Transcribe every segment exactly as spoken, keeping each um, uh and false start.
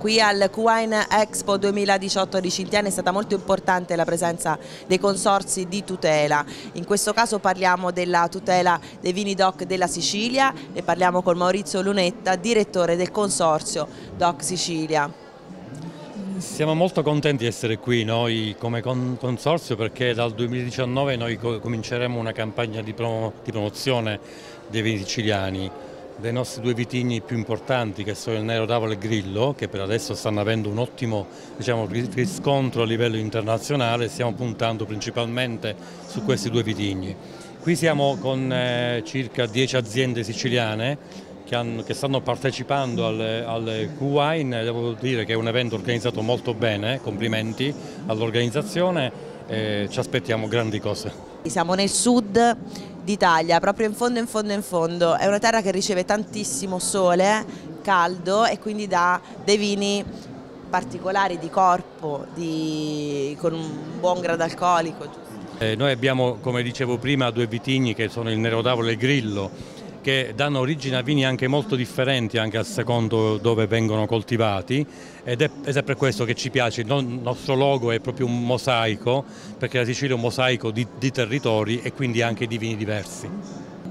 qui al QWine Expo duemiladiciotto a Ricintiana è stata molto importante la presenza dei consorzi di tutela. In questo caso parliamo della tutela dei vini D O C della Sicilia, ne parliamo con Maurizio Lunetta, direttore del Consorzio D O C Sicilia. Siamo molto contenti di essere qui noi come consorzio, perché dal duemiladiciannove noi cominceremo una campagna di promozione dei vini siciliani, dei nostri due vitigni più importanti che sono il Nero d'Avola e il Grillo, che per adesso stanno avendo un ottimo, diciamo, riscontro a livello internazionale. Stiamo puntando principalmente su questi due vitigni. Qui siamo con eh, circa dieci aziende siciliane Che, hanno, che stanno partecipando al, al QWine. Devo dire che è un evento organizzato molto bene, complimenti all'organizzazione, eh, ci aspettiamo grandi cose. Siamo nel sud d'Italia, proprio in fondo, in fondo, in fondo, è una terra che riceve tantissimo sole, caldo, e quindi dà dei vini particolari di corpo, di, con un buon grado alcolico. Eh, noi abbiamo, come dicevo prima, due vitigni che sono il Nero d'Avola e il Grillo, che danno origine a vini anche molto differenti anche a secondo dove vengono coltivati, ed è, ed è per questo che ci piace. Il nostro logo è proprio un mosaico, perché la Sicilia è un mosaico di, di territori e quindi anche di vini diversi.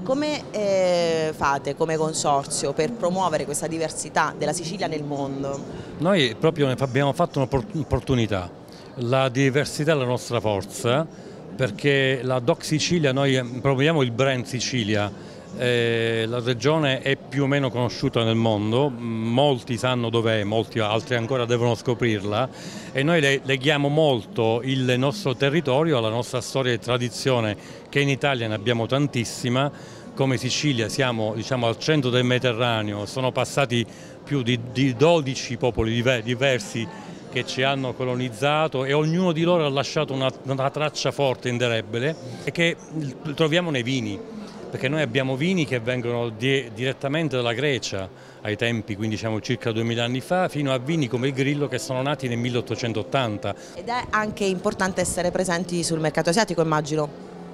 Come eh, fate come consorzio per promuovere questa diversità della Sicilia nel mondo? Noi proprio abbiamo fatto un'opportunità, la diversità è la nostra forza, perché la D O C Sicilia, noi promuoviamo il brand Sicilia. Eh, la regione è più o meno conosciuta nel mondo, molti sanno dov'è, molti altri ancora devono scoprirla, e noi le, leghiamo molto il nostro territorio alla nostra storia e tradizione, che in Italia ne abbiamo tantissima. Come Sicilia siamo, diciamo, al centro del Mediterraneo, sono passati più di, di dodici popoli diver, diversi che ci hanno colonizzato, e ognuno di loro ha lasciato una, una traccia forte, indelebile, e che troviamo nei vini. Perché noi abbiamo vini che vengono di, direttamente dalla Grecia ai tempi, quindi diciamo circa duemila anni fa, fino a vini come il Grillo che sono nati nel milleottocentottanta. Ed è anche importante essere presenti sul mercato asiatico, immagino,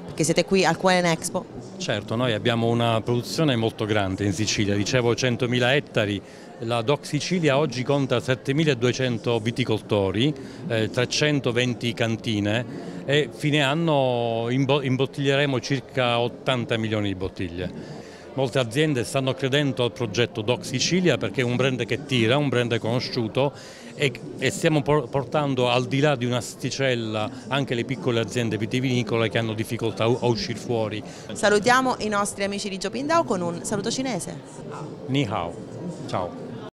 perché siete qui al QWine Expo. Certo, noi abbiamo una produzione molto grande in Sicilia, dicevo centomila ettari. La D O C Sicilia oggi conta settemiladuecento viticoltori, eh, trecentoventi cantine, e fine anno imbottiglieremo circa ottanta milioni di bottiglie. Molte aziende stanno credendo al progetto D O C Sicilia perché è un brand che tira, un brand conosciuto, e, e stiamo portando al di là di un'asticella anche le piccole aziende vitivinicole che hanno difficoltà a uscire fuori. Salutiamo i nostri amici di Jopindau con un saluto cinese. Ni hao, ciao.